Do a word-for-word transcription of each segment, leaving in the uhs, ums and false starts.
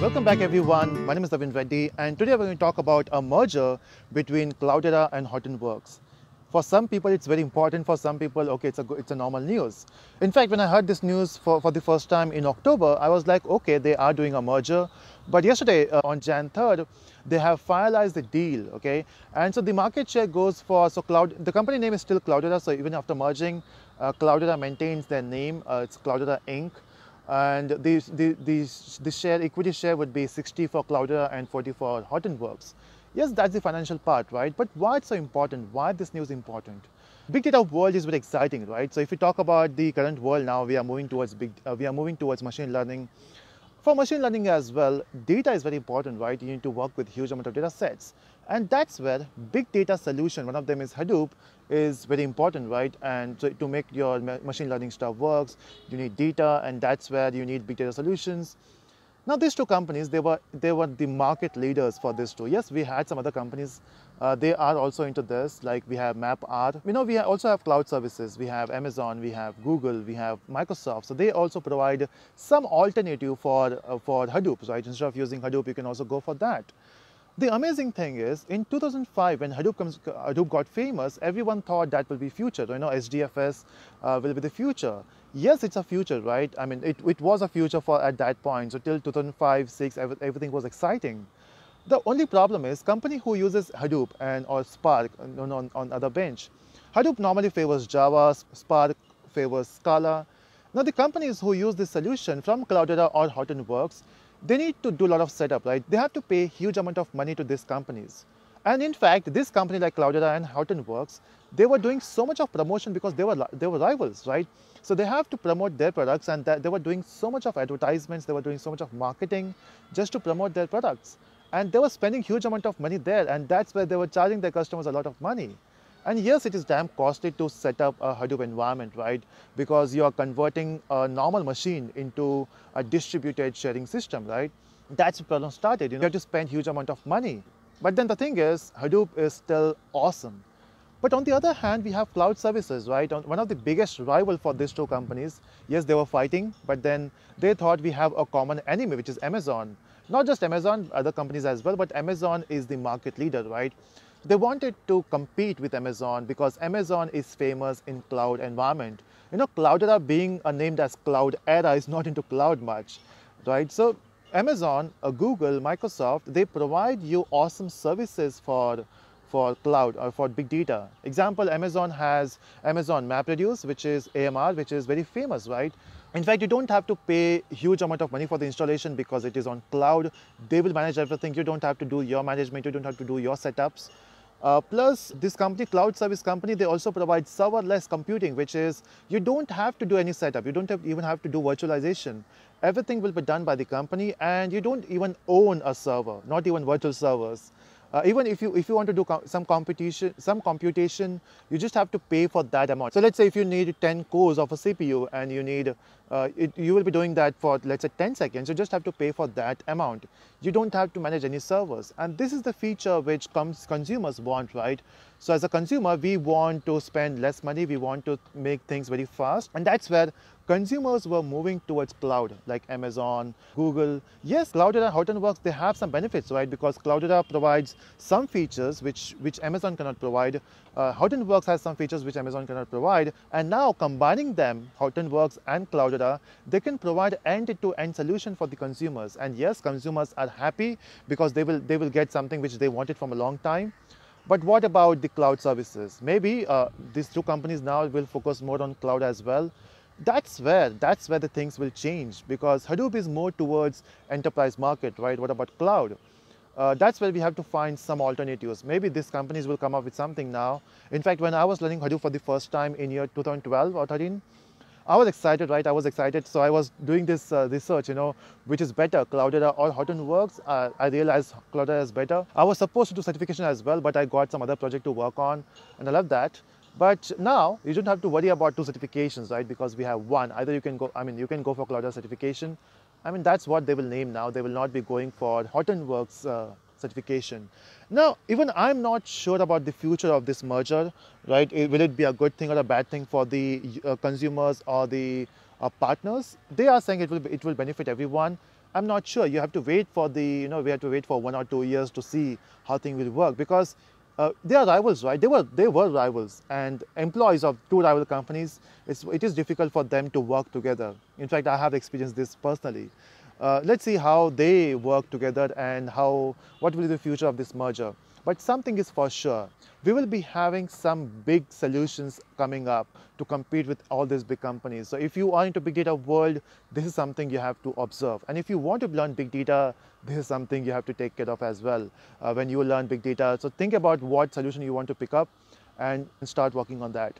Welcome back everyone, my name is Navin Reddy and today we're going to talk about a merger between Cloudera and Hortonworks. For some people it's very important, for some people okay it's a it's a normal news. In fact, when I heard this news for, for the first time in October, I was like, okay, they are doing a merger. But yesterday uh, on January third, they have finalized the deal, okay? And so the market share goes for, so Cloud, the company name is still Cloudera, so even after merging, uh, Cloudera maintains their name, uh, it's Cloudera Incorporated. And the, the, the, the share, equity share would be sixty for Cloudera and forty for Hortonworks. Yes, that's the financial part, right? But why it's so important? Why this news important? Big data world is very exciting, right? So if we talk about the current world now, we are moving towards big, uh, we are moving towards machine learning. For machine learning as well, data is very important, right? You need to work with huge amount of data sets. And that's where big data solution, one of them is Hadoop, is very important, right? And so to make your machine learning stuff works, you need data, and that's where you need big data solutions. Now these two companies, they were, they were the market leaders for this too. Yes, we had some other companies, uh, they are also into this, like we have MapR. You know, we also have cloud services, we have Amazon, we have Google, we have Microsoft. So they also provide some alternative for, uh, for Hadoop, right? Instead of using Hadoop, you can also go for that. The amazing thing is, in two thousand five, when Hadoop, comes, Hadoop got famous, everyone thought that will be future. You know, H D F S uh, will be the future. Yes, it's a future, right? I mean, it, it was a future for at that point. So till two thousand five, six, everything was exciting. The only problem is, company who uses Hadoop and or Spark on, on, on other bench. Hadoop normally favors Java, Spark favors Scala. Now, the companies who use this solution from Cloudera or Hortonworks, they need to do a lot of setup, right? They have to pay huge amount of money to these companies. And in fact, this company like Cloudera and Hortonworks, they were doing so much of promotion because they were, they were rivals, right? So they have to promote their products, and that they were doing so much of advertisements, they were doing so much of marketing just to promote their products. And they were spending huge amount of money there, and that's where they were charging their customers a lot of money. And yes, it is damn costly to set up a Hadoop environment, right? Because you are converting a normal machine into a distributed sharing system, right? That's the problem started. You know, you have to spend huge amount of money. But then the thing is, Hadoop is still awesome. But on the other hand, we have cloud services, right? One of the biggest rival for these two companies. Yes, they were fighting, but then they thought we have a common enemy, which is Amazon. Not just Amazon, other companies as well, but Amazon is the market leader, right? They wanted to compete with Amazon because Amazon is famous in cloud environment. You know, Cloudera being named as Cloudera is not into cloud much, right? So Amazon, Google, Microsoft, they provide you awesome services for, for cloud or for big data. Example, Amazon has Amazon MapReduce, which is A M R, which is very famous, right? In fact, you don't have to pay huge amount of money for the installation because it is on cloud. They will manage everything. You don't have to do your management. You don't have to do your setups. Uh, plus, this company, cloud service company, they also provide serverless computing, which is you don't have to do any setup. You don't have, even have to do virtualization. Everything will be done by the company, and you don't even own a server, not even virtual servers. Uh, even if you if you want to do com some computation, some computation, you just have to pay for that amount. So let's say if you need ten cores of a C P U and you need, uh, it, you will be doing that for let's say ten seconds. You just have to pay for that amount. You don't have to manage any servers, and this is the feature which comes consumers want, right? So as a consumer, we want to spend less money. We want to make things very fast, and that's where consumers were moving towards cloud, like Amazon, Google. Yes, Cloudera, Hortonworks, they have some benefits, right? Because Cloudera provides some features which, which Amazon cannot provide. Uh, Hortonworks has some features which Amazon cannot provide. And now combining them, Hortonworks and Cloudera, they can provide end-to-end solution for the consumers. And yes, consumers are happy because they will, they will get something which they wanted from a long time. But what about the cloud services? Maybe uh, these two companies now will focus more on cloud as well. That's where, that's where the things will change, because Hadoop is more towards enterprise market, right? What about cloud? Uh, that's where we have to find some alternatives. Maybe these companies will come up with something now. In fact, when I was learning Hadoop for the first time in year two thousand twelve or thirteen, I was excited, right? I was excited. So I was doing this uh, research, you know, which is better, Cloudera or Hortonworks. Uh, I realized Cloudera is better. I was supposed to do certification as well, but I got some other project to work on, and I love that. But now you don't have to worry about two certifications, right? Because we have one. Either you can go, I mean, you can go for Cloudera certification. I mean, that's what they will name now. They will not be going for Hortonworks uh, certification. Now, even I'm not sure about the future of this merger, right? It, will it be a good thing or a bad thing for the uh, consumers or the uh, partners? They are saying it will, be, it will benefit everyone. I'm not sure. You have to wait for the, you know, we have to wait for one or two years to see how things will work, because uh, they are rivals, right? They were, they were rivals, and employees of two rival companies, it's, it is difficult for them to work together. In fact, I have experienced this personally. Uh, let's see how they work together and how, what will be the future of this merger. But something is for sure. We will be having some big solutions coming up to compete with all these big companies. So if you are into big data world, this is something you have to observe. And if you want to learn big data, this is something you have to take care of as well uh, when you learn big data. So think about what solution you want to pick up and start working on that.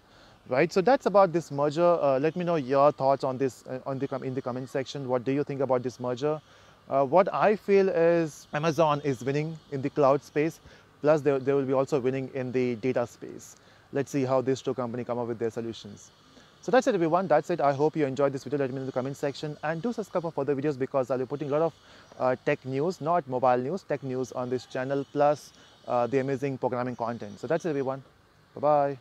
Right, so that's about this merger. Uh, let me know your thoughts on this uh, on the in the comment section. What do you think about this merger? Uh, what I feel is Amazon is winning in the cloud space, plus they, they will be also winning in the data space. Let's see how these two companies come up with their solutions. So that's it, everyone. That's it. I hope you enjoyed this video. Let me know in the comment section, and do subscribe for further videos, because I'll be putting a lot of uh, tech news, not mobile news, tech news on this channel, plus uh, the amazing programming content. So that's it, everyone. Bye-bye.